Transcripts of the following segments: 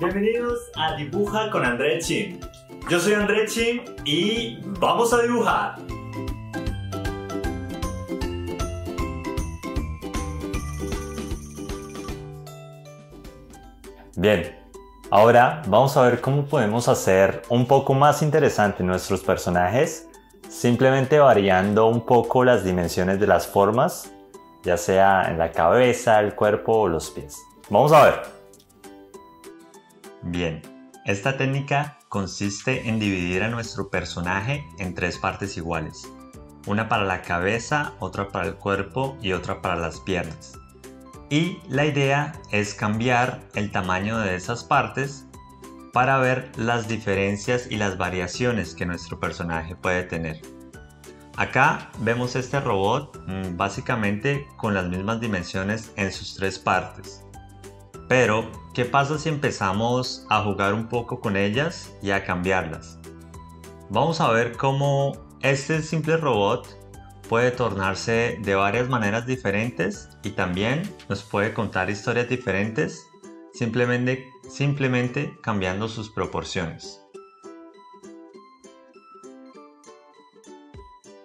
Bienvenidos a Dibuja con André Chin. Yo soy André Chin y vamos a dibujar. Bien, ahora vamos a ver cómo podemos hacer un poco más interesante nuestros personajes, simplemente variando un poco las dimensiones de las formas, ya sea en la cabeza, el cuerpo o los pies. Vamos a ver. Bien, esta técnica consiste en dividir a nuestro personaje en tres partes iguales. Una para la cabeza, otra para el cuerpo y otra para las piernas. Y la idea es cambiar el tamaño de esas partes para ver las diferencias y las variaciones que nuestro personaje puede tener. Acá vemos este robot básicamente con las mismas dimensiones en sus tres partes. Pero, ¿qué pasa si empezamos a jugar un poco con ellas y a cambiarlas? Vamos a ver cómo este simple robot puede tornarse de varias maneras diferentes y también nos puede contar historias diferentes simplemente cambiando sus proporciones.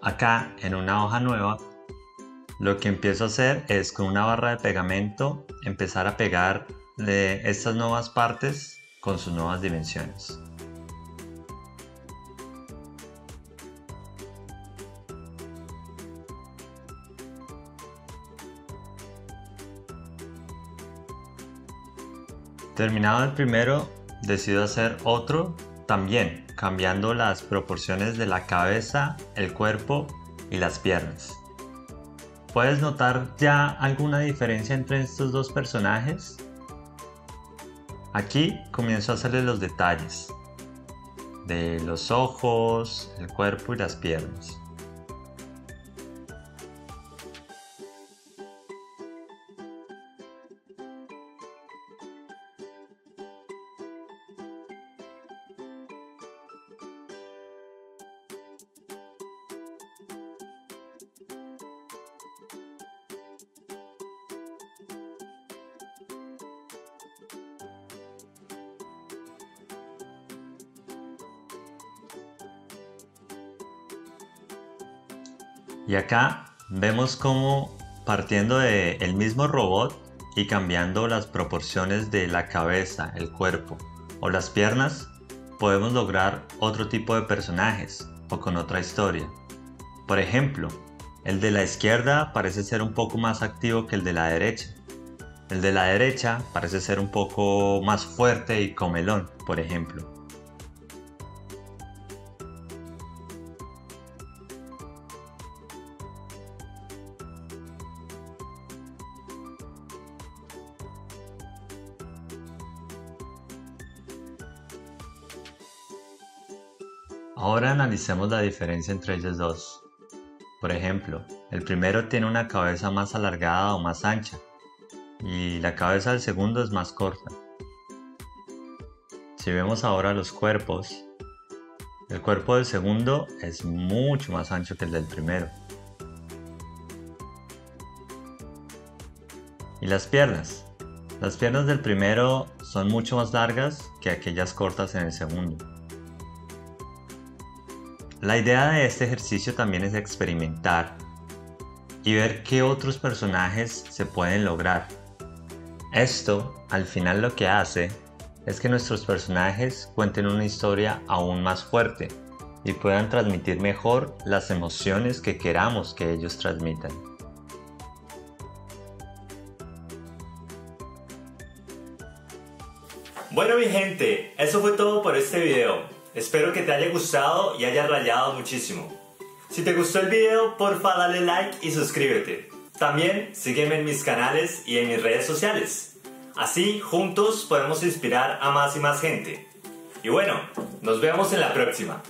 Acá en una hoja nueva, lo que empiezo a hacer es con una barra de pegamento empezar a pegar estas nuevas partes con sus nuevas dimensiones. Terminado el primero, decido hacer otro también, cambiando las proporciones de la cabeza, el cuerpo y las piernas. ¿Puedes notar ya alguna diferencia entre estos dos personajes? Aquí comienzo a hacerle los detalles de los ojos, el cuerpo y las piernas. Y acá vemos cómo partiendo del mismo robot y cambiando las proporciones de la cabeza, el cuerpo o las piernas, podemos lograr otro tipo de personajes o con otra historia. Por ejemplo, el de la izquierda parece ser un poco más activo que el de la derecha. El de la derecha parece ser un poco más fuerte y comelón, por ejemplo. Ahora analicemos la diferencia entre ellos dos. Por ejemplo, el primero tiene una cabeza más alargada o más ancha, y la cabeza del segundo es más corta. Si vemos ahora los cuerpos, el cuerpo del segundo es mucho más ancho que el del primero. Y las piernas. Las piernas del primero son mucho más largas que aquellas cortas en el segundo. La idea de este ejercicio también es experimentar y ver qué otros personajes se pueden lograr. Esto, al final, lo que hace es que nuestros personajes cuenten una historia aún más fuerte y puedan transmitir mejor las emociones que queramos que ellos transmitan. Bueno, mi gente, eso fue todo por este video. Espero que te haya gustado y haya rayado muchísimo. Si te gustó el video, porfa dale like y suscríbete. También sígueme en mis canales y en mis redes sociales. Así juntos podemos inspirar a más y más gente. Y bueno, nos vemos en la próxima.